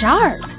sharp.